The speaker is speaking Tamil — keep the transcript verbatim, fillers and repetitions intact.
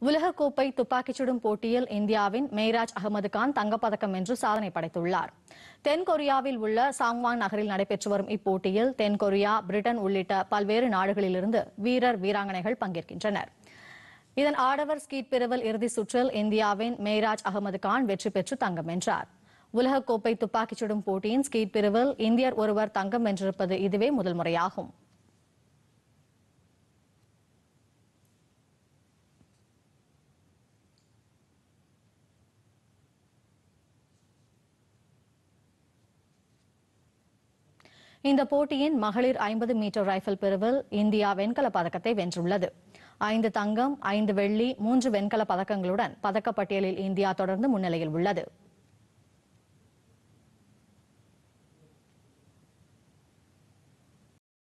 Ulha Kopai Tupakkichudum Potiyil Indiavin Mairaj Ahmad Khan Tangappathakam endru சாதனை படைத்துள்ளார். தென் கொரியாவில் உள்ள சாங்வாங் நகரில் நடைபெற்று வரும் இப்போட்டியில் தென் கொரியா, பிரிட்டன் உள்ளிட்ட பல்வேறு நாடுகளிலிருந்து வீரர் வீராங்கனைகள் பங்கேற்கின்றனர். இதன் ஆடவர் ஸ்கீட் பிரிவில் இறுதி சுற்றில் இந்தியாவின் மேராஜ் அகமது கான் வெற்றி பெற்று தங்கம் வென்றார். உலக கோப்பை துப்பாக்கிச்சுடும் போட்டியின் ஸ்கீட் பிரிவில் இந்தியர் ஒருவர் தங்கம் வென்றிருப்பது இதுவே முதல் முறையாகும். இந்த போட்டியின் மகளிர் ஐம்பது மீட்டர் ரைஃபிள் பிரிவில் இந்தியா வெண்கலப் பதக்கத்தை வென்றுள்ளது. ஐந்து தங்கம், ஐந்து வெள்ளி, மூன்று வெண்கலப் பதக்கங்களுடன் பதக்கப்பட்டியலில் இந்தியா தொடர்ந்து முன்னிலையில் உள்ளது.